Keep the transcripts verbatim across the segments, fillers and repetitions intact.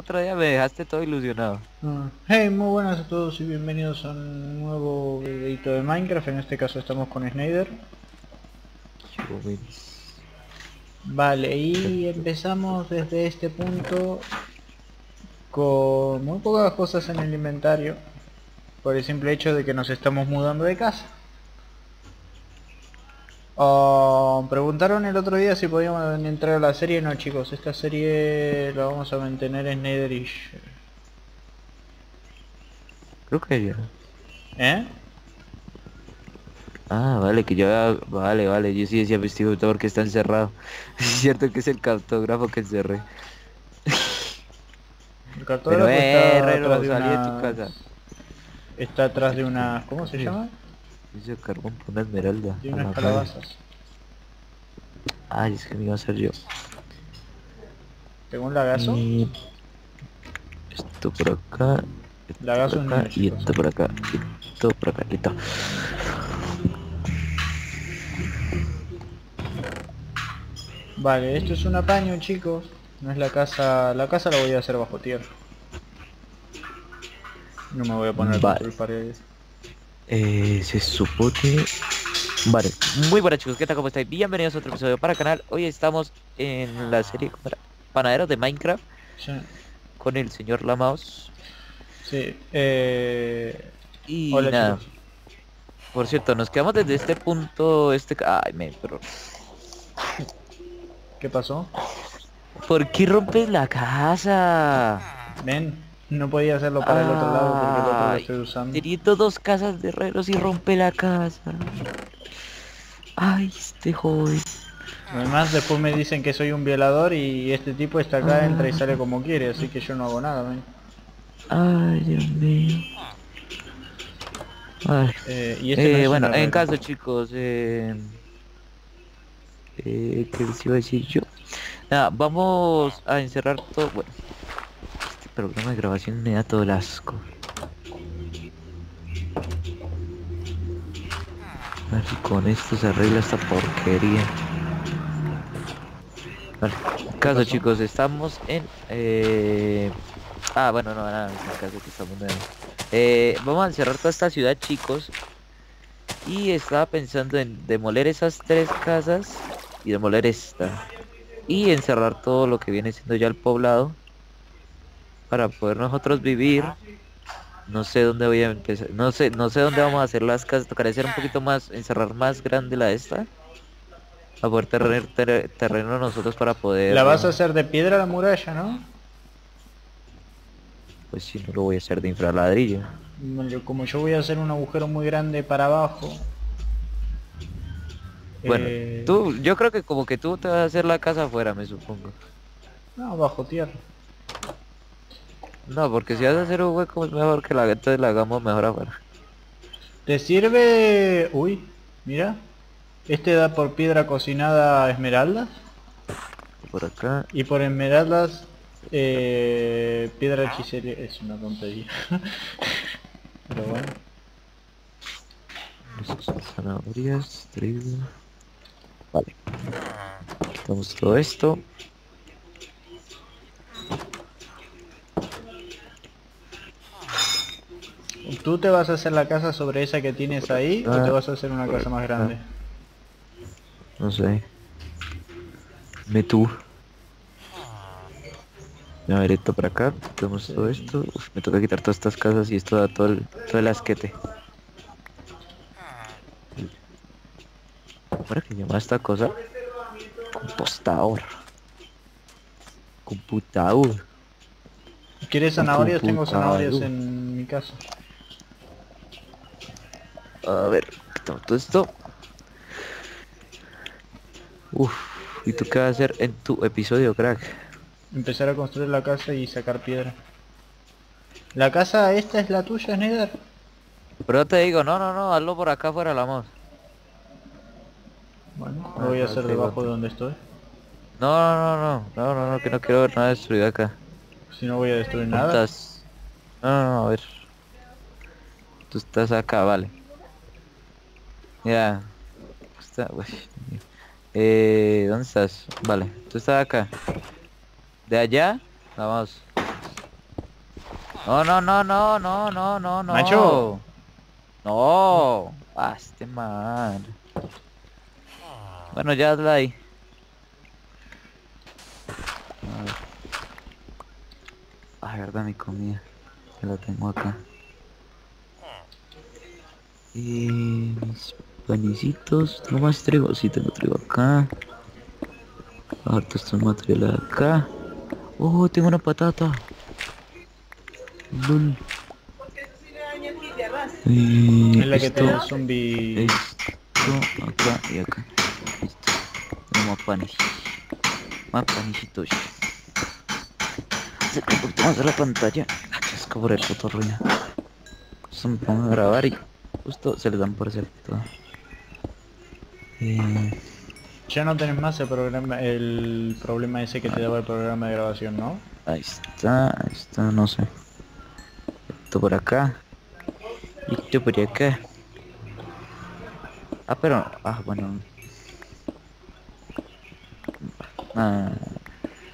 Otro día me dejaste todo ilusionado. Hey, muy buenas a todos y bienvenidos a un nuevo videito de Minecraft. En este caso estamos con Snyder. Vale, y empezamos desde este punto con muy pocas cosas en el inventario, por el simple hecho de que nos estamos mudando de casa. Oh, preguntaron el otro día si podíamos entrar a la serie. No, chicos, esta serie la vamos a mantener en Netherish. Creo que ya. ¿Eh? Ah, vale, que ya... Vale, vale, yo sí decía investigador que está encerrado. Es cierto que es el cartógrafo que encerré. El cartógrafo. Pero, eh, está herrero, de salí una... de tu casa. Está atrás de una... ¿Cómo se sí. llama? Hice carbón por una esmeralda. Y unas calabazas. Ay, es que me iba a hacer yo. ¿Tengo un lagazo? Y... Esto por acá. Esto lagazo por acá, y esto por acá. Esto por acá. Listo. Vale, esto es un apaño, chicos. No es la casa. La casa la voy a hacer bajo tierra. No me voy a poner vale. paredes. Eh, se supone... Vale, muy buenas, chicos, ¿qué tal? ¿Cómo estáis? Bienvenidos a otro episodio para el canal. Hoy estamos en la serie Panaderos de Minecraft, sí. Con el señor Lamaos. Sí, eh... Y hola, nada chicos. Por cierto, nos quedamos desde este punto... Este... Ay, me... Pero... ¿Qué pasó? ¿Por qué rompes la casa? Ven. No podía hacerlo para ah, el otro lado porque el otro lado estoy usando. Tirito dos casas de herreros y rompe la casa. Ay, este joven. Además después me dicen que soy un violador y este tipo está acá, ah. entra y sale como quiere, así que yo no hago nada, ¿ven? Ay, Dios mío. Ay. Eh, y este eh, no bueno, en caso chicos, eh... Eh, ¿qué les iba a decir yo? Nada, vamos a encerrar todo, bueno. Programa de grabación me da todo el asco. A ver si con esto se arregla esta porquería. Vale, caso chicos, estamos en... Eh... Ah, bueno, no, nada, es el caso que estamos en... Eh, vamos a encerrar toda esta ciudad, chicos. Y estaba pensando en demoler esas tres casas y demoler esta. Y encerrar todo lo que viene siendo ya el poblado. Para poder nosotros vivir. No sé dónde voy a empezar. No sé, no sé dónde vamos a hacer las casas. Tocaré hacer un poquito más, encerrar más grande la esta. A poder tener ter terreno nosotros para poder. La vas a hacer de piedra la muralla, ¿no? Pues sí, no lo voy a hacer de infraladrillo. Como yo voy a hacer un agujero muy grande para abajo. Bueno, eh... tú, yo creo que como que tú te vas a hacer la casa afuera, me supongo. No, bajo tierra. No, porque si vas a hacer un hueco es mejor que la, entonces la hagamos mejor afuera. ¿Te sirve...? Uy, mira. Este da por piedra cocinada esmeraldas. Por acá. Y por esmeraldas... Eh, piedra hechicería... Es una tontería. Pero bueno. Zanahorias, trigo... Vale. Quitamos todo esto. ¿Tú te vas a hacer la casa sobre esa que tienes ahí ah, o te vas a hacer una casa más grande? No sé. Me tú. A ver, esto para acá. Quitamos sí. todo esto. Uf, me toca quitar todas estas casas y esto da todo el, todo el asquete. ¿Para qué llama esta cosa? Compostador. Computador. ¿Quieres zanahorias? Tengo zanahorias en mi casa. A ver, quitamos todo esto. Uff, ¿y tú qué vas a hacer en tu episodio, crack? Empezar a construir la casa y sacar piedra. ¿La casa esta es la tuya, Snyder? Pero te digo, no, no, no, hazlo por acá fuera, Lamaos. Bueno, lo voy a hacer debajo de donde estoy. No, no, no, no, no, no, que no quiero ver nada destruido acá. Si no voy a destruir nada. No, no, no, a ver. Tú estás acá, vale. Ya. Está, wey. Eh, ¿dónde estás? Vale, tú estás acá. De allá, vamos. No, no, no, no, no, no, no, no. Nacho. No. Ah, este man. Bueno, ya hazla ahí. Ah, verdad, mi comida. Que la tengo acá. Y mis panecitos. No más trigo. Sí, tengo trigo acá. Harto estos materiales acá. Oh, tengo una patata. Lul. Y en la esto, que te zombi... esto, acá y acá. Listo. Tengo más panes. Más panecitos. Vamos a la pantalla. Es como el cotorrina. Esto me pongo a grabar y justo se le dan por cierto. Eh... Ya no tenés más el programa, el problema ese que te daba el programa de grabación, ¿no? Ahí está, ahí está, no sé. Esto por acá. Y esto por acá. Ah, pero... Ah, bueno. Ah,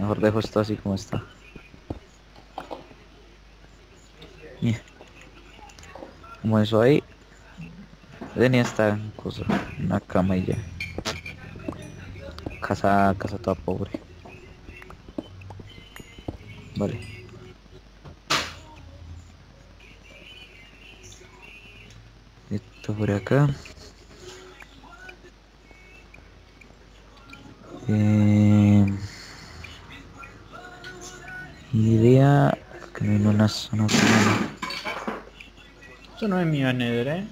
mejor dejo esto así como está. Yeah. Como eso ahí. Tenía esta cosa. Una cama y ya. Casa, casa toda pobre. Vale. Esto por acá. Eh, idea que no hay una zona. Esto no es mío, Nether, ¿eh?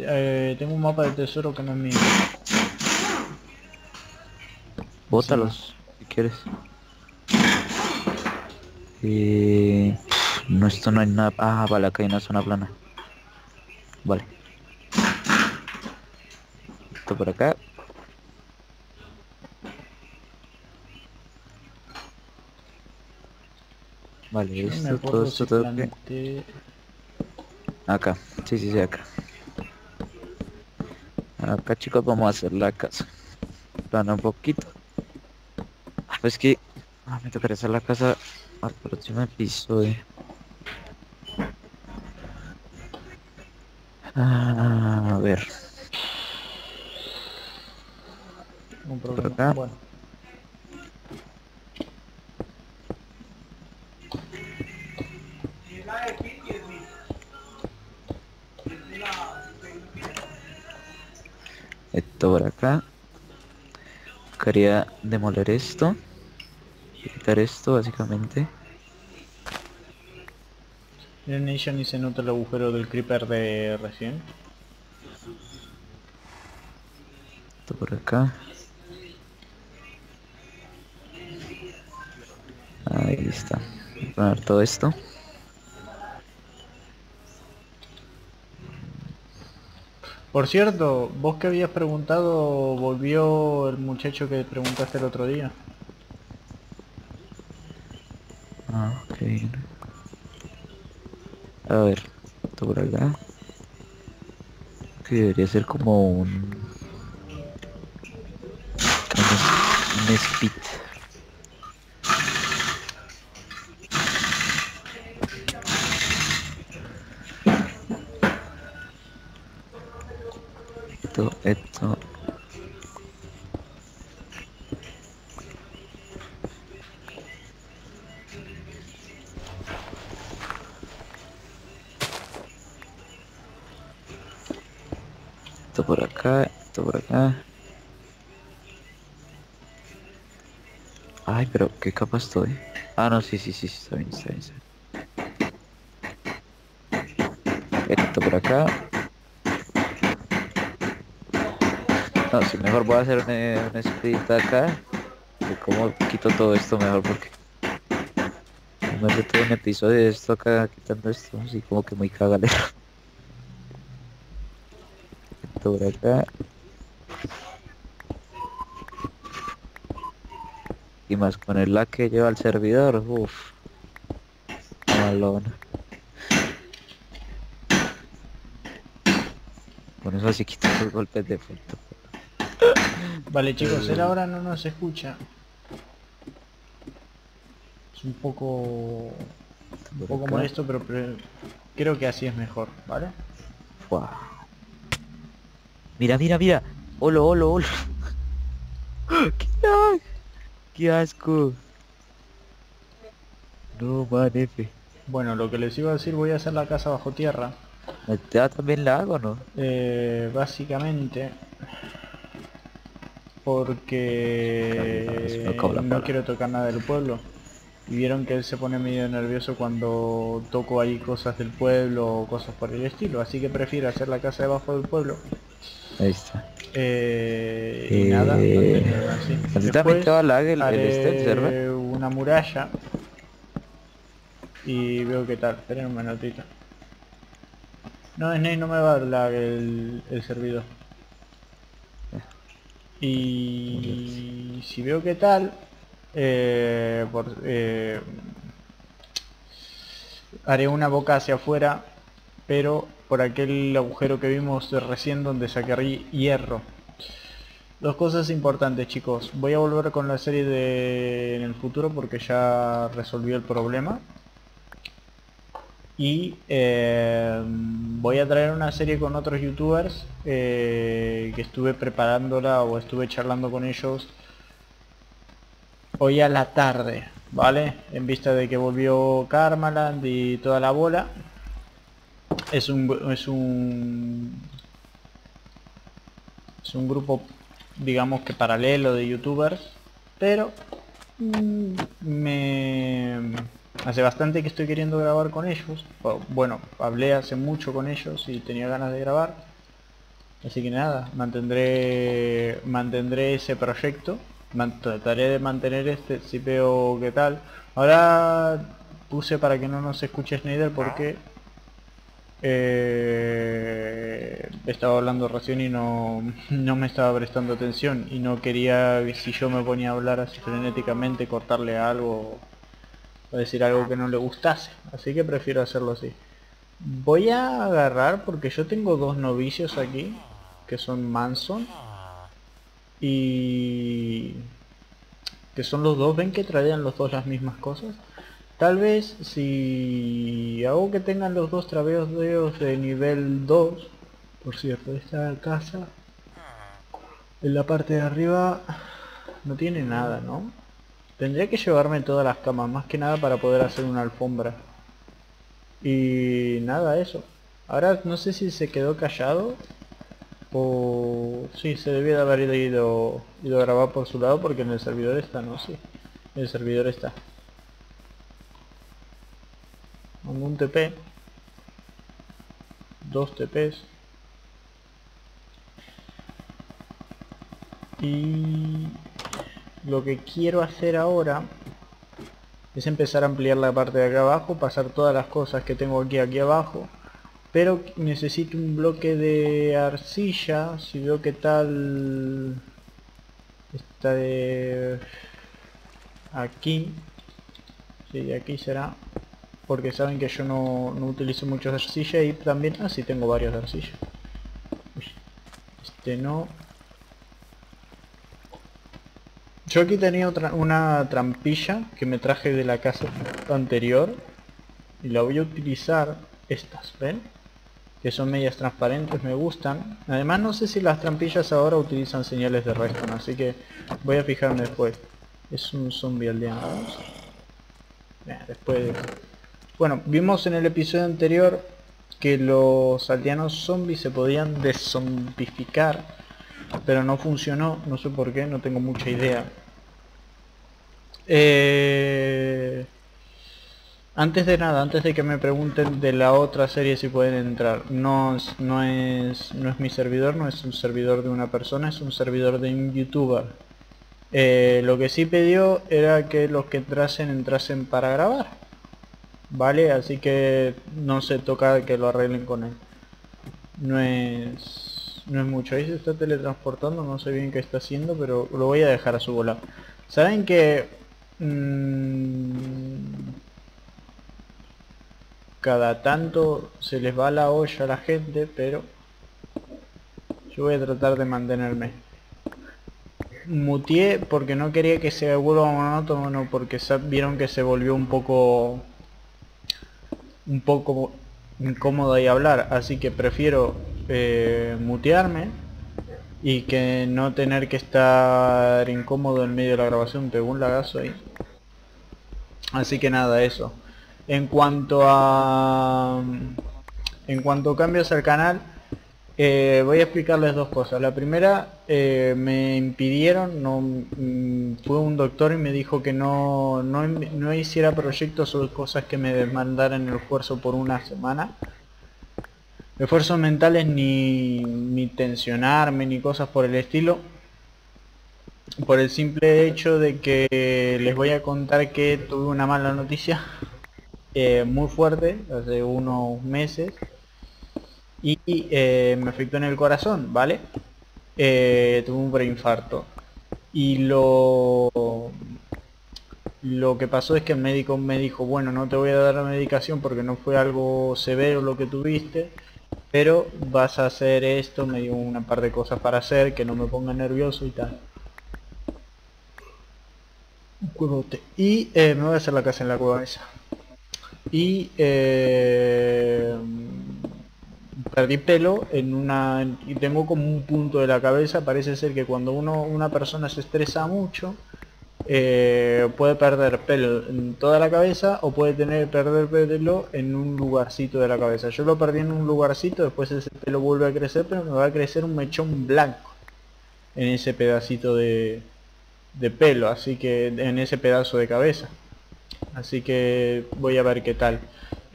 eh. Tengo un mapa de tesoro que no es mío. Bótalos, si quieres. Eh, no, esto no hay nada. Ah, vale, acá hay una zona plana. Vale. Esto por acá. Vale, yo esto, todo esto, todo que... Acá, sí, sí, sí, acá. Acá, chicos, vamos a hacer la casa. Plana un poquito. Es que ah, me tocaré hacer la casa al próximo episodio. Ah, a ver. Un problema. Por acá. Bueno. Esto por acá. Quería demoler esto. Quitar esto básicamente. En ella ni se nota el agujero del creeper de recién. Esto por acá. Ahí está. Voy a poner todo esto. Por cierto, vos que habías preguntado, volvió el muchacho que preguntaste el otro día. A ver, esto por acá. Que debería ser como un... Un speed. Esto, esto. Esto por acá, esto por acá. Ay, pero qué capa estoy. Ah, no, sí, sí, sí, está bien, está bien, está bien. Esto por acá. No, si sí, mejor voy a hacer un, un split acá. De cómo quito todo esto mejor, porque me hace todo un episodio de esto acá, quitando esto, así como que muy cagalero. Por acá y más con el lag que lleva el servidor, uff, malona. Por eso así quito los golpes de fondo. Vale, chicos, él ahora no nos escucha. Es un poco Un poco molesto, pero pre... creo que así es mejor, ¿vale? Wow. Mira, mira, mira. Olo, olo, olo. ¿Qué? ¡Qué asco! No, man, F. Bueno, lo que les iba a decir, voy a hacer la casa bajo tierra. ¿Ya también la hago, no? Eh, básicamente... porque... no quiero tocar nada del pueblo. Y vieron que él se pone medio nervioso cuando toco ahí cosas del pueblo o cosas por el estilo. Así que prefiero hacer la casa debajo del pueblo. Ahí está. Eh, y eh... nada, no así. Después la, el, haré el step, una muralla. Y veo qué tal. Esperen una notita. No, Snake no me va a dar el, el servidor. Y si veo qué tal, eh, por, eh, haré una boca hacia afuera, pero por aquel agujero que vimos recién donde saqué hierro. Dos cosas importantes, chicos. Voy a volver con la serie de en el futuro porque ya resolvió el problema. Y eh, voy a traer una serie con otros youtubers eh, que estuve preparándola o estuve charlando con ellos hoy a la tarde, ¿vale? En vista de que volvió Karmaland y toda la bola. Es un, es un, es un grupo, digamos que paralelo de youtubers, pero mm, me... hace bastante que estoy queriendo grabar con ellos. Bueno, hablé hace mucho con ellos y tenía ganas de grabar. Así que nada, mantendré mantendré ese proyecto. Man- trataré de mantener este, si veo qué tal. Ahora puse para que no nos escuche Snyder porque eh, estaba hablando recién y no, no me estaba prestando atención. Y no quería, si yo me ponía a hablar así frenéticamente, cortarle a algo... decir algo que no le gustase, así que prefiero hacerlo así. Voy a agarrar, porque yo tengo dos novicios aquí que son Manson y que son los dos, ven que traían los dos las mismas cosas. Tal vez si hago que tengan los dos traveos de nivel dos, por cierto, esta casa en la parte de arriba no tiene nada, ¿no? Tendría que llevarme todas las camas, más que nada para poder hacer una alfombra. Y nada, eso. Ahora no sé si se quedó callado o... sí, se debía de haber ido, ido a grabar por su lado porque en el servidor está, ¿no? Sí, en el servidor está. Un T P. Dos T Ps. Y... lo que quiero hacer ahora es empezar a ampliar la parte de acá abajo, pasar todas las cosas que tengo aquí aquí abajo, pero necesito un bloque de arcilla. Si veo que tal está de aquí, sí, aquí será, porque saben que yo no, no utilizo muchos de arcilla y también, ah sí, tengo varios de arcilla. Uy, este no. Yo aquí tenía otra, una trampilla que me traje de la casa anterior y la voy a utilizar, estas, ¿ven? Que son medias transparentes, me gustan. Además no sé si las trampillas ahora utilizan señales de redstone, ¿no? Así que voy a fijarme después. Es un zombie aldeano. Después... bueno, vimos en el episodio anterior que los aldeanos zombies se podían deszombificar, pero no funcionó, no sé por qué, no tengo mucha idea. Eh, antes de nada, antes de que me pregunten de la otra serie si pueden entrar, no, no, es, no es mi servidor, no es un servidor de una persona, es un servidor de un youtuber. Eh, lo que sí pidió era que los que entrasen, entrasen para grabar, ¿vale? Así que no se toca que lo arreglen con él. No es... no es mucho. Ahí se está teletransportando, no sé bien qué está haciendo, pero lo voy a dejar a su bola. Saben que mmm, cada tanto se les va la olla a la gente, pero yo voy a tratar de mantenerme. Muteé porque no quería que se vuelva monótono, porque vieron que se volvió un poco un poco incómodo ahí hablar, así que prefiero eh, mutearme y que no tener que estar incómodo en medio de la grabación. Pegó un lagazo ahí. Así que nada, eso. En cuanto a... En cuanto a cambios al canal, eh, voy a explicarles dos cosas. La primera, eh, me impidieron, no, mm, fue un doctor y me dijo que no, no, no hiciera proyectos o cosas que me demandaran el esfuerzo por una semana. Esfuerzos mentales, ni, ni tensionarme, ni cosas por el estilo. Por el simple hecho de que les voy a contar que tuve una mala noticia eh, muy fuerte hace unos meses. Y eh, me afectó en el corazón, ¿vale? Eh, tuve un preinfarto. Y lo... Lo que pasó es que el médico me dijo, bueno, no te voy a dar la medicación porque no fue algo severo lo que tuviste, pero vas a hacer esto, me dio una par de cosas para hacer, que no me ponga nervioso y tal. Y eh, me voy a hacer la casa en la cueva esa. Y eh, perdí pelo en una... y tengo como un punto de la cabeza. Parece ser que cuando uno una persona se estresa mucho, eh, puede perder pelo en toda la cabeza o puede tener perder pelo en un lugarcito de la cabeza. Yo lo perdí en un lugarcito, después ese pelo vuelve a crecer, pero me va a crecer un mechón blanco en ese pedacito de, de pelo, así que en ese pedazo de cabeza. Así que voy a ver qué tal.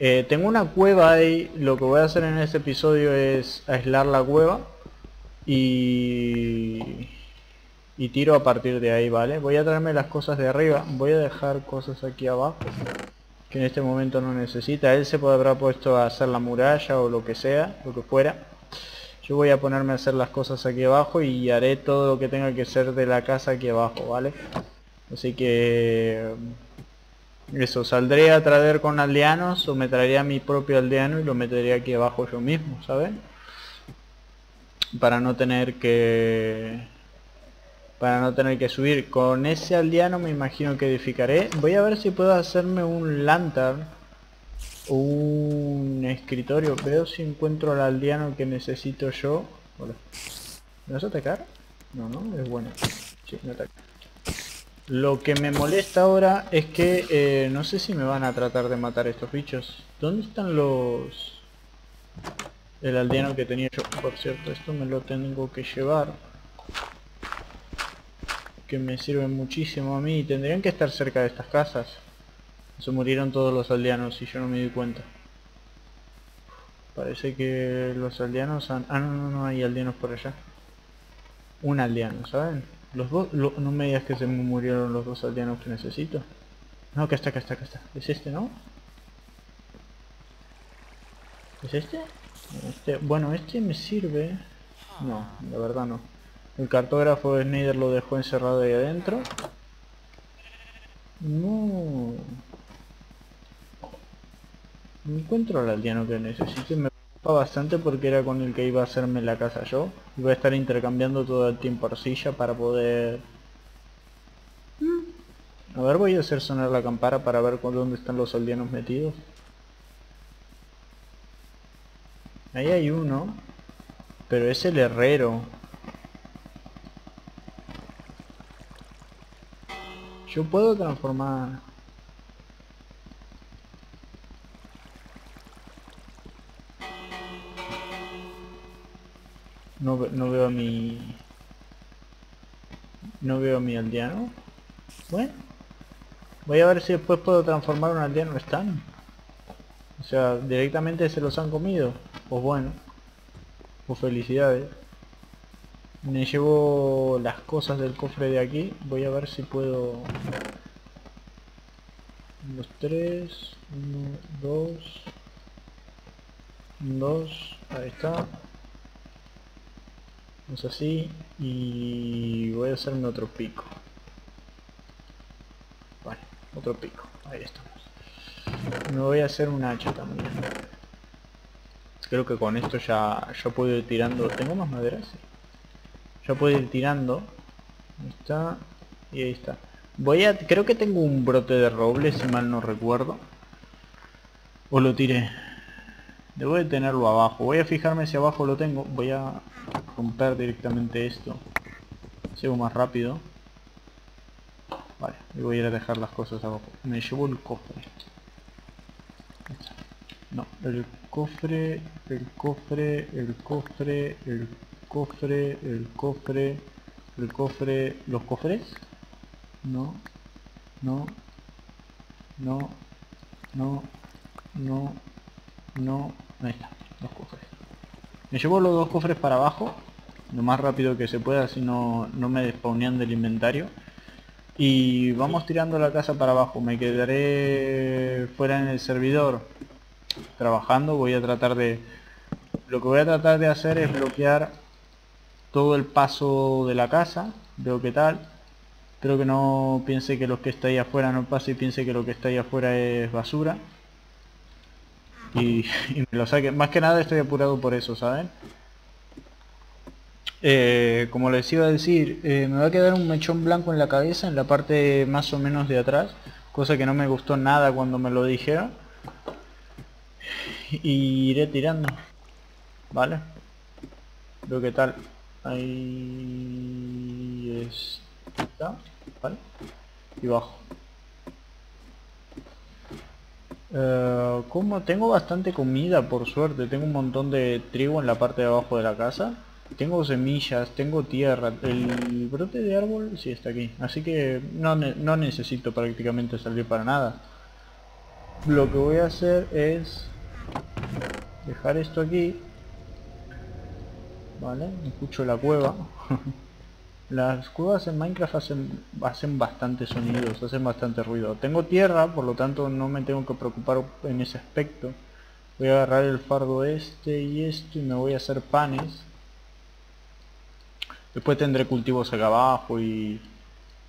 Eh, tengo una cueva ahí. Lo que voy a hacer en este episodio es aislar la cueva y... y tiro a partir de ahí, ¿vale? Voy a traerme las cosas de arriba. Voy a dejar cosas aquí abajo que en este momento no necesita. Él se podrá puesto a hacer la muralla o lo que sea, lo que fuera. Yo voy a ponerme a hacer las cosas aquí abajo y haré todo lo que tenga que ser de la casa aquí abajo, ¿vale? Así que... eso, saldré a traer con aldeanos o me traeré a mi propio aldeano y lo meteré aquí abajo yo mismo, ¿saben? Para no tener que... para no tener que subir. Con ese aldeano me imagino que edificaré. Voy a ver si puedo hacerme un lantern, un escritorio. Veo si encuentro al aldeano que necesito yo. Hola. ¿Me vas a atacar? No, no, es bueno. Sí, me ataca. Lo que me molesta ahora es que eh, no sé si me van a tratar de matar estos bichos. ¿Dónde están los... el aldeano que tenía yo? Por cierto, esto me lo tengo que llevar, que me sirven muchísimo a mí. Tendrían que estar cerca de estas casas. Se murieron todos los aldeanos y yo no me di cuenta. Parece que los aldeanos han... ah, no, no, no hay aldeanos por allá. Un aldeano, ¿saben? Los dos... Lo... no me digas que se me murieron los dos aldeanos que necesito. No, que está, que está, que está. ¿Es este, no? ¿Es este? este? Bueno, este me sirve. No, la verdad no. El cartógrafo de Snyder lo dejó encerrado ahí adentro. No. No encuentro al aldeano que necesito. Me preocupa bastante porque era con el que iba a hacerme la casa yo. Iba a estar intercambiando todo el tiempo arcilla para poder... A ver, voy a hacer sonar la campana para ver con dónde están los aldeanos metidos. Ahí hay uno. Pero es el herrero. Yo puedo transformar... No, no veo a mi... No veo a mi aldeano. Bueno. Voy a ver si después puedo transformar un aldeano. ¿Están? O sea, directamente se los han comido. Pues bueno. Pues felicidades. Me llevo las cosas del cofre de aquí. Voy a ver si puedo... Los tres... Uno, dos... Dos... Ahí está. Es así. Y voy a hacerme otro pico. Vale, otro pico. Ahí estamos. Me voy a hacer un hacha también. Creo que con esto ya, ya puedo ir tirando... ¿Tengo más madera? Sí. Yo puedo ir tirando. Ahí está. Y ahí está. Voy a... creo que tengo un brote de roble, si mal no recuerdo. O lo tiré. Debo de tenerlo abajo. Voy a fijarme si abajo lo tengo. Voy a romper directamente esto. Sigo más rápido. Vale, y voy a ir a dejar las cosas abajo. Me llevo el cofre. No, el cofre, el cofre, el cofre, el cofre, el cofre, el cofre... ¿Los cofres? No, no, no, no, no, no... Ahí está, los cofres. Me llevo los dos cofres para abajo, lo más rápido que se pueda, así no, no me despawnean del inventario. Y vamos tirando la casa para abajo. Me quedaré fuera en el servidor trabajando. Voy a tratar de... Lo que voy a tratar de hacer es bloquear todo el paso de la casa. Veo qué tal. Espero que no piense que lo que está ahí afuera no pase y piense que lo que está ahí afuera es basura. Y, y me lo saque. Más que nada estoy apurado por eso, ¿saben? Eh, como les iba a decir, eh, me va a quedar un mechón blanco en la cabeza, en la parte más o menos de atrás. Cosa que no me gustó nada cuando me lo dijeron. Y iré tirando, ¿vale? Veo qué tal. Ahí está, ¿vale? Y bajo. Uh, como tengo bastante comida, por suerte. Tengo un montón de trigo en la parte de abajo de la casa. Tengo semillas, tengo tierra. El brote de árbol sí está aquí. Así que no, no necesito prácticamente salir para nada. Lo que voy a hacer es dejar esto aquí. Vale, escucho la cueva. Las cuevas en Minecraft hacen, hacen bastante sonidos, hacen bastante ruido. Tengo tierra, por lo tanto no me tengo que preocupar en ese aspecto. Voy a agarrar el fardo este y esto y me voy a hacer panes. Después tendré cultivos acá abajo y,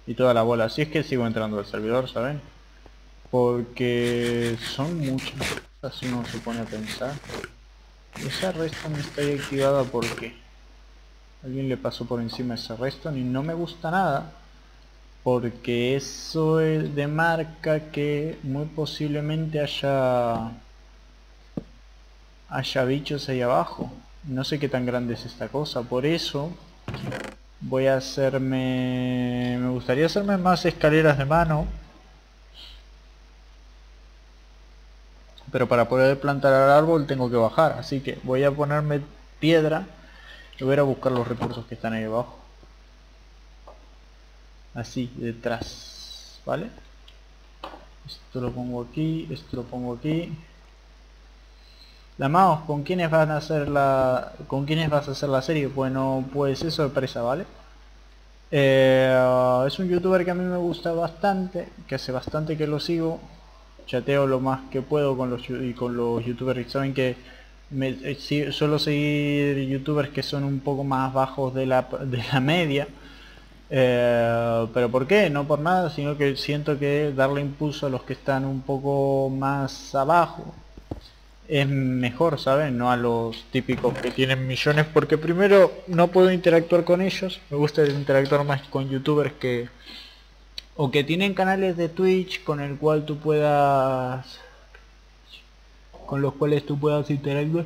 y toda la bola. Así es que sigo entrando al servidor, ¿saben? Porque son muchas cosas, uno se pone a pensar. Esa redstone está ahí activada porque alguien le pasó por encima esa redstone y no me gusta nada. Porque eso es de marca que muy posiblemente haya, haya bichos ahí abajo. No sé qué tan grande es esta cosa, por eso... Voy a hacerme... Me gustaría hacerme más escaleras de mano. Pero para poder plantar el árbol tengo que bajar. Así que voy a ponerme piedra. Y voy a buscar los recursos que están ahí abajo. Así, detrás. ¿Vale? Esto lo pongo aquí. Esto lo pongo aquí. La mouse, ¿con quiénes van a hacer la... ¿Con quiénes vas a hacer la serie? Bueno, pues es sorpresa, ¿vale? Eh, es un youtuber que a mí me gusta bastante, que hace bastante que lo sigo. Chateo lo más que puedo con los, y con los youtubers. Saben que me, eh, si, suelo seguir youtubers que son un poco más bajos de la, de la media. Eh, pero ¿por qué? No por nada, sino que siento que darle impulso a los que están un poco más abajo es mejor, ¿saben? No a los típicos que tienen millones, porque primero no puedo interactuar con ellos. Me gusta interactuar más con youtubers que o que tienen canales de Twitch con el cual tú puedas con los cuales tú puedas interactuar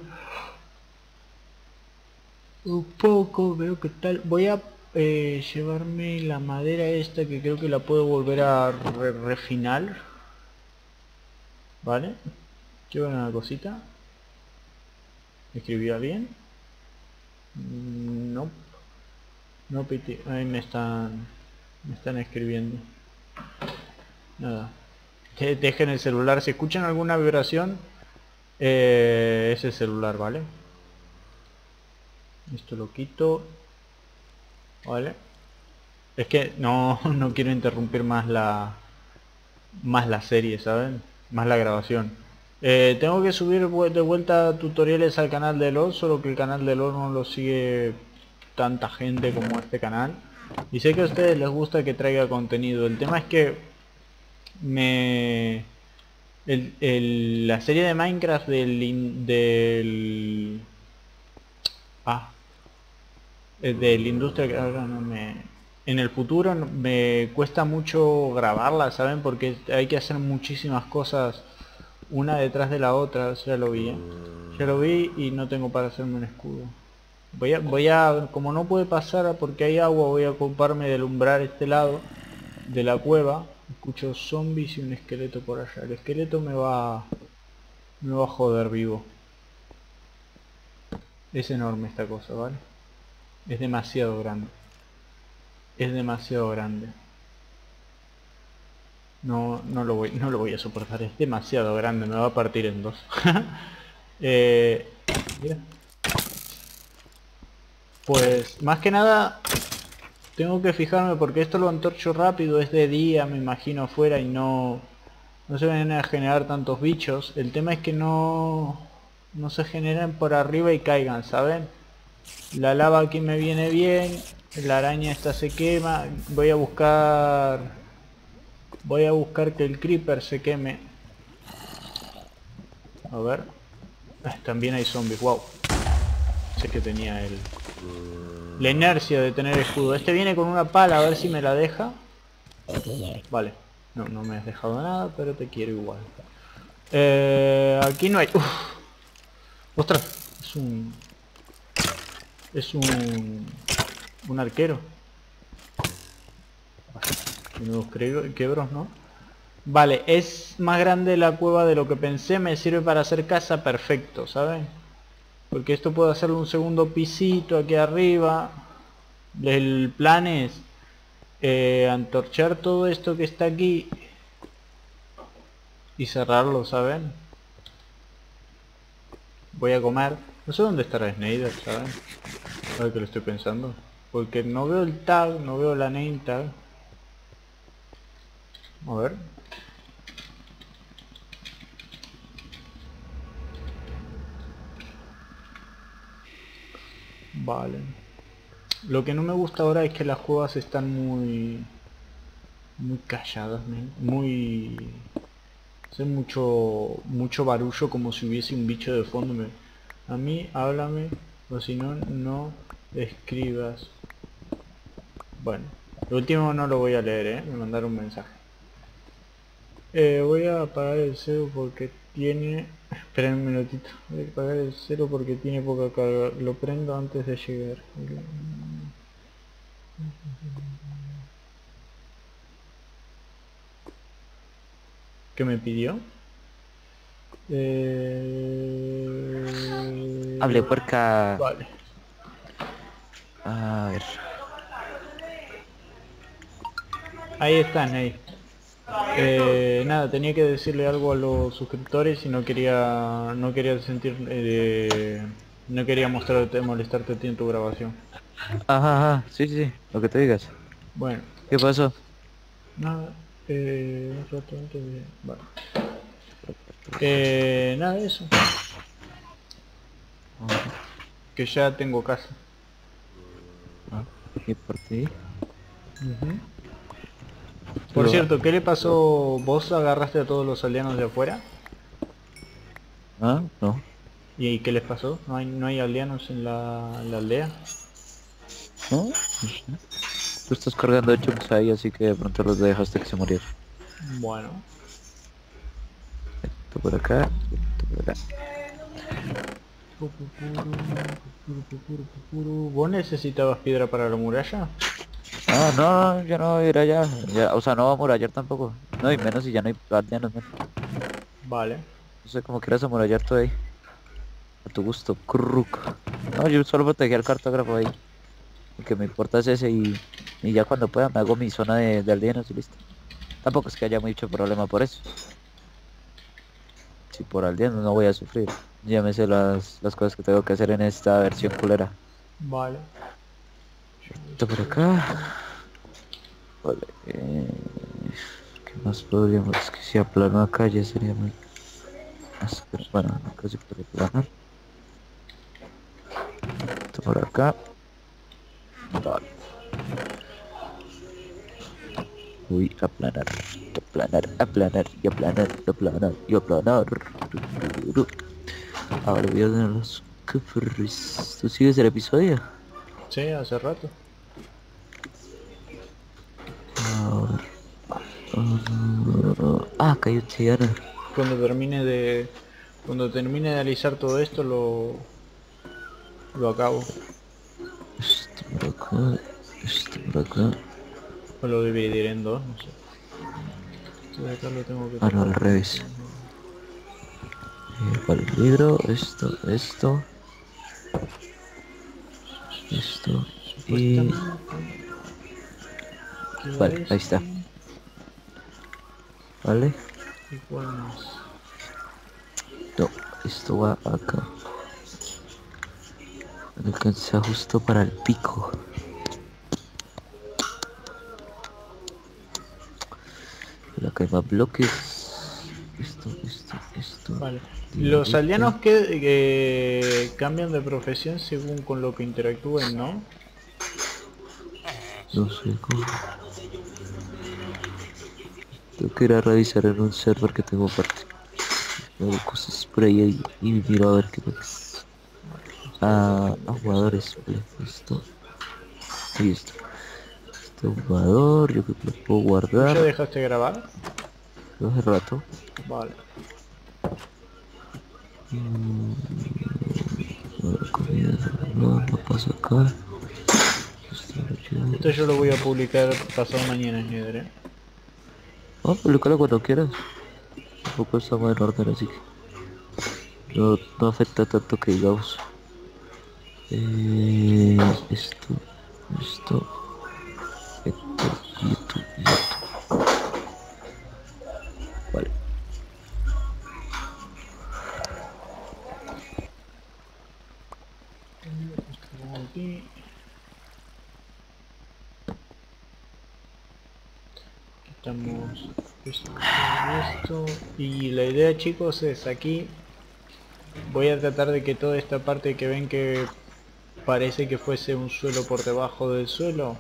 un poco. Veo que tal. Voy a eh, llevarme la madera esta, que creo que la puedo volver a re refinar, ¿vale? Llevo una cosita. ¿Escribía bien? No. No piti. Ahí me están. Me están escribiendo. Nada. De dejen el celular. Si escuchan alguna vibración, eh, es el celular, ¿vale? Esto lo quito. ¿Vale? Es que no, no quiero interrumpir más la. Más la serie, ¿saben? Más la grabación. Eh, tengo que subir de vuelta tutoriales al canal de LoL, solo que el canal de LoL no lo sigue tanta gente como este canal. Y sé que a ustedes les gusta que traiga contenido. El tema es que me el, el, la serie de Minecraft del, del... Ah, del industria que ahora no me... En el futuro me cuesta mucho grabarla, ¿saben? Porque hay que hacer muchísimas cosas una detrás de la otra. Ya lo vi, ¿eh? Ya lo vi y no tengo para hacerme un escudo. Voy a, voy a, como no puede pasar porque hay agua, voy a ocuparme de alumbrar este lado de la cueva. Escucho zombies y un esqueleto por allá. El esqueleto me va, me va a joder vivo. Es enorme esta cosa, ¿vale? Es demasiado grande. Es demasiado grande. No, no lo voy, no lo voy a soportar. Es demasiado grande, me va a partir en dos. eh, mira. Pues más que nada tengo que fijarme porque esto lo antorcho rápido, es de día me imagino afuera y no, no se van a generar tantos bichos. El tema es que no, no se generan por arriba y caigan, ¿saben? La lava aquí me viene bien, la araña esta se quema, voy a buscar, voy a buscar que el creeper se queme. A ver, ah, también hay zombies, wow. Sé que tenía el... la inercia de tener escudo. Este viene con una pala, a ver si me la deja. Vale, no, no me has dejado nada, pero te quiero igual. Eh, aquí no hay... Uf. Ostras, es un... es un... un arquero. Menudos quebros, ¿no? Vale, es más grande la cueva de lo que pensé. Me sirve para hacer casa perfecto, ¿saben? Porque esto puedo hacerle un segundo pisito aquí arriba. El plan es eh, antorchar todo esto que está aquí y cerrarlo, ¿saben? Voy a comer. No sé dónde estará Snyder, ¿saben? Ahora que lo estoy pensando. Porque no veo el tag, no veo la name tag. A ver. Vale. Lo que no me gusta ahora es que las cuevas están muy... muy calladas, ¿no? Muy... hace mucho... mucho barullo como si hubiese un bicho de fondo. Me... a mí, háblame, o si no, no escribas. Bueno, lo último no lo voy a leer, ¿eh? Me mandaron un mensaje. Eh, voy a apagar el cero porque tiene... esperen un minutito. Voy a apagar el cero porque tiene poca carga. Lo prendo antes de llegar. ¿Qué me pidió? Eh... Hable puerca. Vale. A ver. Ahí están, ahí. Eh, nada, tenía que decirle algo a los suscriptores y no quería no quería sentir eh, no quería mostrarte, molestarte a ti en tu grabación. Ajá, ajá, sí, sí, lo que te digas. Bueno, ¿qué pasó? Nada, eh, un rato antes de... vale. Eh, nada de eso. Ajá. Que ya tengo casa. Ah, ¿y por ti? Uh-huh. Por cierto, ¿qué le pasó? ¿Vos agarraste a todos los aldeanos de afuera? Ah, no. ¿Y qué les pasó? ¿No hay, no hay aldeanos en la, en la aldea? No. Tú estás cargando chunks ahí, así que de pronto los dejaste que se murieran. Bueno. Esto por acá, esto por acá. ¿Vos necesitabas piedra para la muralla? No, no, yo no voy a ir allá, ya, o sea, no voy a amurallar tampoco. No, y menos si ya no hay aldeanos. Vale. No sé cómo quieras amurallar tú ahí. A tu gusto, cruk. No, yo solo protegí al cartógrafo ahí. Lo que me importa es ese y, y ya cuando pueda me hago mi zona de, de aldeanos y listo. Tampoco es que haya mucho problema por eso. Si por aldeanos no voy a sufrir. Ya me sé las, las cosas que tengo que hacer en esta versión culera. Vale. Esto por acá. Vale, eh, ¿qué más podríamos? Es que si aplano a calle sería muy... bueno, acá se puede aplanar. Esto por acá. Vale. Uy, aplanar, aplanar, aplanar, y aplanar, y aplanar, y aplanar. Ahora voy a tener los... ¿tú sigues el episodio? Sí, hace rato. A ver. Uh, ah, cayó un cigarro. cuando termine de cuando termine de analizar todo esto lo lo acabo. Este por acá, este por acá. O lo dividiré en dos, no sé. Esto de acá lo tengo que... Ah, no, al revés. Eh, para el libro, esto, esto. Esto y... Vale, ahí está. Vale. ¿Y cuál más? No, esto va acá. Alcanza justo para el pico. La que hay más bloques. Esto, esto, esto. Vale. Los esto. aldeanos que eh, cambian de profesión según con lo que interactúen, ¿no? No sé cómo. Tengo que ir a revisar en un server que tengo aparte. Hago cosas por ahí y, y miro a ver qué pasa. Ah, a jugadores, esto y esto. Este jugador, yo creo que lo puedo guardar. ¿Ya dejaste grabar? No, hace rato. Vale. Mm, bueno, comida, no, no paso acá. Esto yo lo voy a publicar pasado mañana, Nieder, ¿eh? Vamos a publicarlo cuando quieras. Tampoco estamos en orden, así que no, no afecta tanto que digamos. Eh, esto, esto, esto, y esto, y esto. Vale. Aquí. Estamos esto y la idea, chicos, es aquí voy a tratar de que toda esta parte que ven que parece que fuese un suelo por debajo del suelo,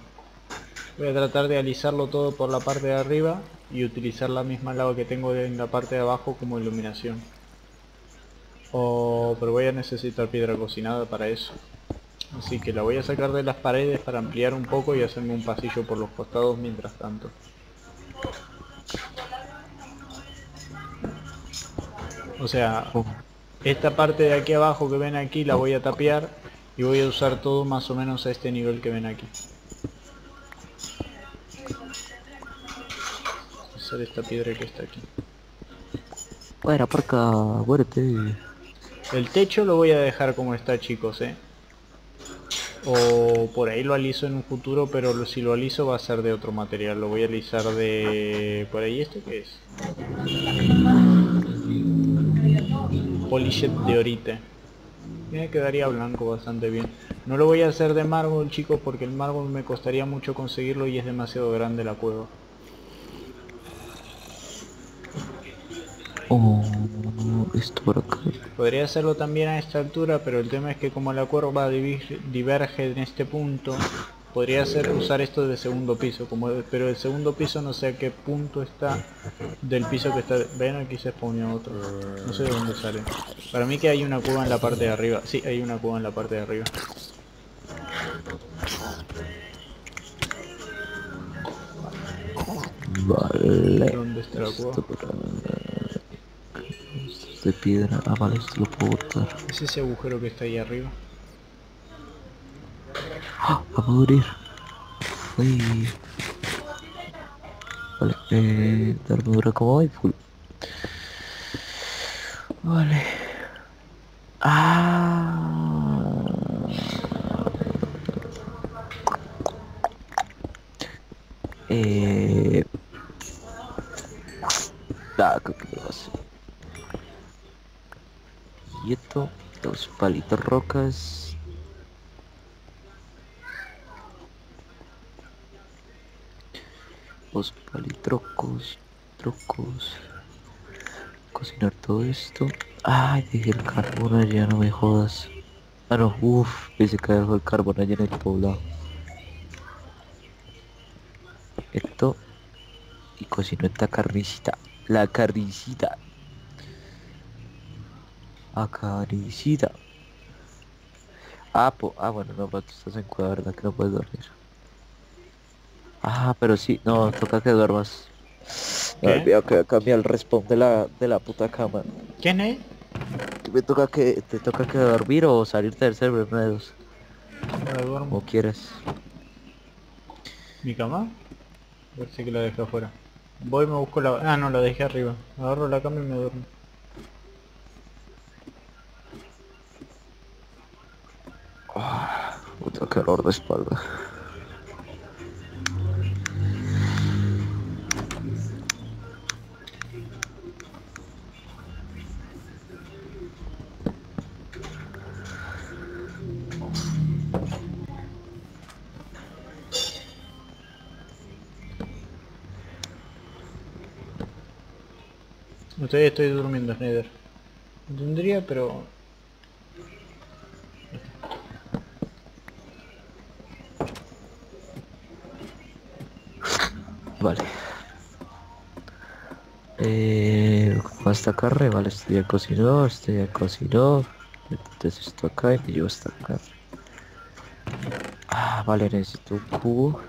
voy a tratar de alisarlo todo por la parte de arriba y utilizar la misma lava que tengo en la parte de abajo como iluminación. Oh, pero voy a necesitar piedra cocinada para eso, así que la voy a sacar de las paredes para ampliar un poco y hacerme un pasillo por los costados mientras tanto. O sea, esta parte de aquí abajo que ven aquí la voy a tapear y voy a usar todo más o menos a este nivel que ven aquí. Voy a usar esta piedra que está aquí. Bueno, porca, muérete. El techo lo voy a dejar como está, chicos, ¿eh? O por ahí lo aliso en un futuro, pero si lo aliso va a ser de otro material. Lo voy a alisar de... ¿Por ahí esto qué es? Polished de orite. Me quedaría blanco bastante bien. No lo voy a hacer de mármol, chicos, porque el mármol me costaría mucho conseguirlo y es demasiado grande la cueva. Oh, esto por acá. Podría hacerlo también a esta altura, pero el tema es que como la cuerva diverge en este punto, podría hacer usar esto de segundo piso, como pero el segundo piso no sé a qué punto está del piso que está. Ven, aquí se spawneó otro. No sé de dónde sale. Para mí que hay una cueva en la parte de arriba. Sí, hay una cueva en la parte de arriba. Vale. ¿Dónde está la cueva? De piedra, ah, vale, esto lo puedo botar. Es ese agujero que está ahí arriba. ¡Ah! Va a morir. Uy. Vale, eh, la armadura como hay full. Vale. Ah. Eh. Da, creo que lo voy a hacer. Dos palitos rocas. Dos palitrocos. Trocos. Cocinar todo esto. Ay, dejé el carbón allá, no me jodas. Ah, no, uff, pensé que dejó el carbón allá en el poblado. Esto. Y cocino esta carnicita. La carnicita. Acaricida. Ah, po ah, bueno, no, pero tú estás en cueva, ¿verdad? Que no puedes dormir. Ah, pero sí, no, toca que duermas. Me olvidé que voy a cambiar el respawn de la, de la puta cama. ¿Quién es? Me toca que, ¿te toca que dormir o salirte del server, Nedos? Me duermo. Como quieres. ¿Mi cama? A ver si que la dejé afuera. Voy, me busco la... Ah, no, la dejé arriba. Agarro la cama y me duermo. Oh, puta calor de espalda. No todavía estoy durmiendo, Snyder. No tendría, pero... Vale. Eh... Hasta acá, re, vale, estoy ya cocinó, estoy ya cocinó. Entonces esto acá y me llevo hasta acá. Ah, vale, necesito un cubo.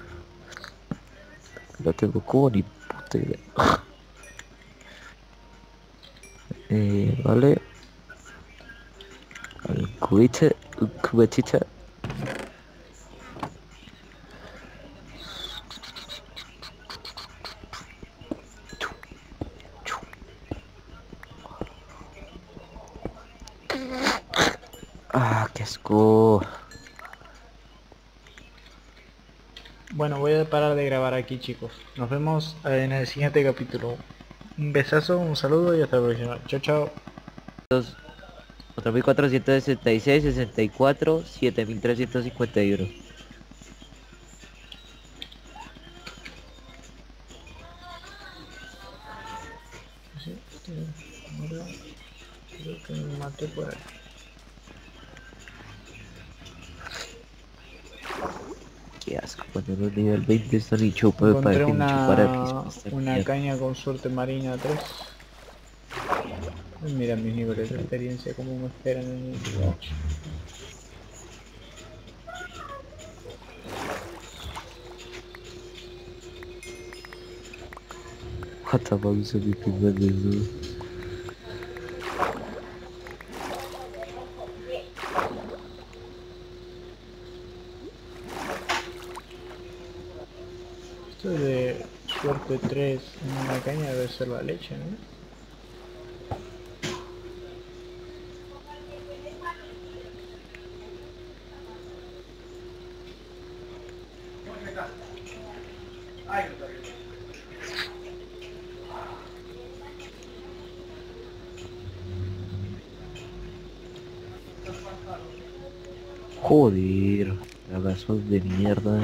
No tengo cubo ni puta idea. Eh, vale, el cubete, el cubetita. Ah, qué asco. Bueno, voy a parar de grabar aquí, chicos. Nos vemos en el siguiente capítulo. Un besazo, un saludo y hasta la próxima. Chao, chao. cuatro mil cuatrocientos sesenta y seis, sesenta y cuatro, siete mil trescientos cincuenta y uno. Creo que me maté por ahí. Qué asco, cuando los nivel veinte están y chupa de padre. Una, una caña con suerte marina tres. Mira mis niveles de experiencia, como me esperan en el video. Hasta me aviso de que me desnudo. De suerte tres en una caña debe ser la leche, ¿no? Joder, abrazos de mierda.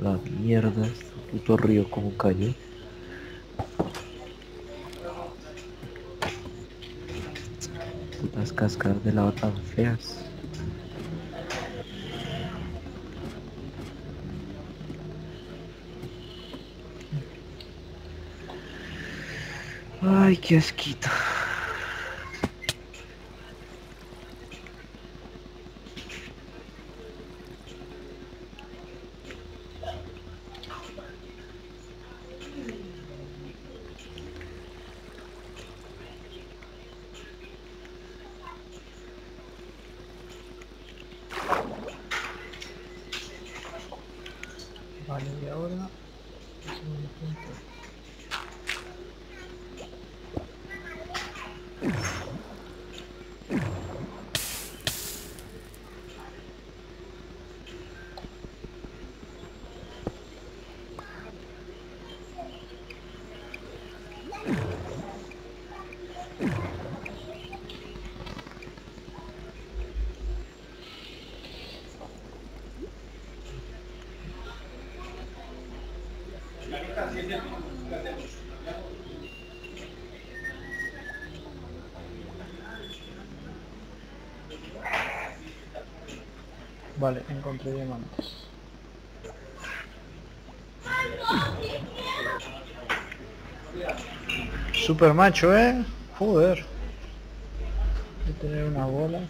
La mierda, este puto río como cayó. Putas cascadas de lava tan feas. Ay, qué asquito. Vale, y ahora... Vale, encontré diamantes. Super macho, eh. Joder. Voy a tener una bola.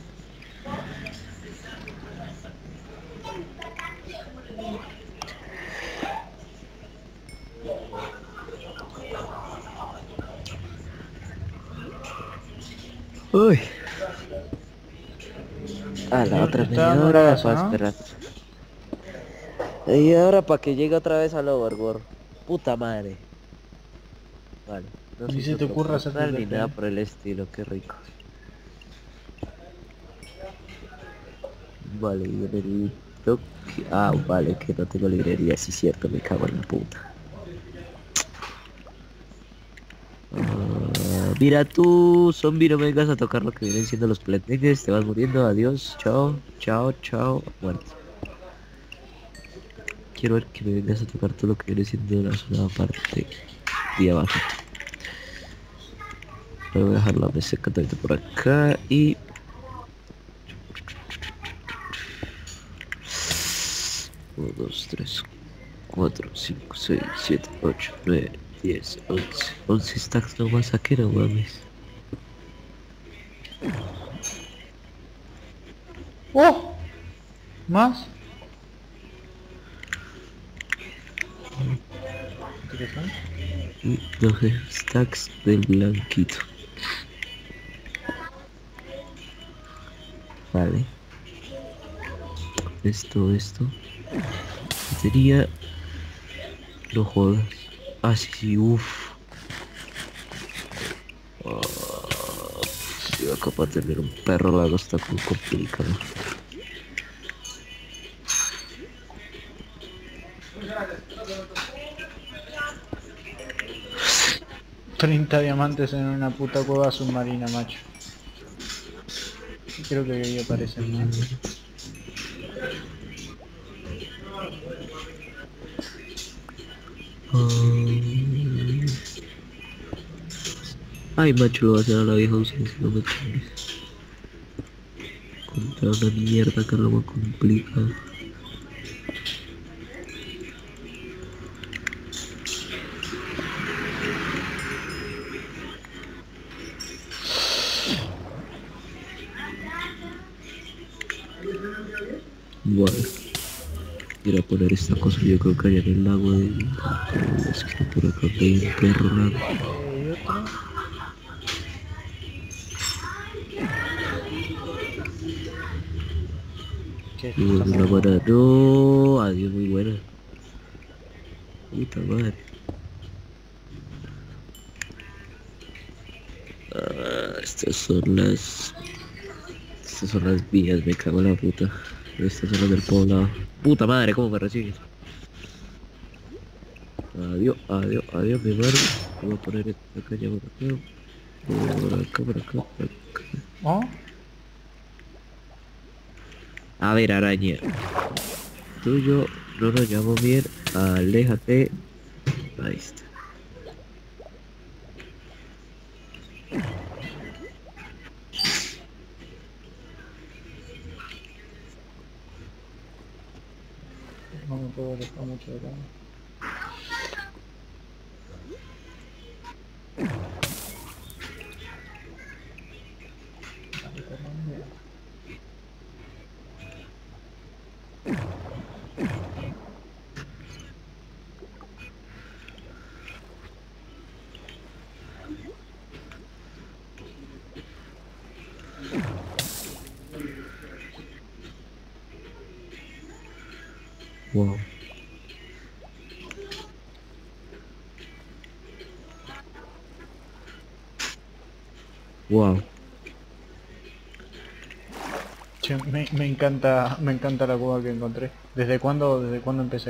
Uy. A la otra señora, su esperanza. Y ahora para que llegue otra vez al Overworld. Puta madre. Vale. No sé si te ocurre hacer ni nada por el estilo, qué rico. Vale, y en el toque... Ah, vale, que no tengo librería, sí es cierto, me cago en la puta. Uh, mira tú, zombie, no vengas a tocar lo que vienen siendo los planetes, te vas muriendo, adiós, chao, chao, chao, muerto. Quiero ver que me vengas a tocar todo lo que viene siendo la zona parte de abajo. Voy a dejar la mesa cantante por acá y... uno, dos, tres, cuatro, cinco, seis, siete, ocho, nueve, diez, once. once stacks no más aquí, no mames. ¡Oh! ¿Más? Y doce stacks del blanquito. Vale. Esto, esto. Batería. No jodas. Ah, sí, sí, uff. Oh, si va capaz de tener un perro lago está muy complicado. treinta diamantes en una puta cueva submarina, macho. Creo que ahí aparecen más. Um... Ay, macho, lo va a hacer a la vieja ausencia, no me chingues. Contra una mierda que lo va a complicar. Bueno, quiero poner esta cosa, yo creo que hay en el lago de... Es que por acá hay un perro lago. Y bueno, una buena... No, adiós, muy buena. Puta madre. Ah, estas son las... Estas son las vías, me cago en la puta. Estas son las del poblado. Puta madre, ¿cómo me recibes? Adiós, adiós, adiós, mi madre. Voy a poner esta caña por acá. Por acá, por acá, por acá. ¿Oh? A ver, araña. Tú y yo no nos llevamos bien. Aléjate. Ahí está. No me puedo dejar mucho de lado. Wow. Wow. Che, me, me encanta, me encanta la cueva que encontré. ¿Desde cuándo, desde cuándo empecé?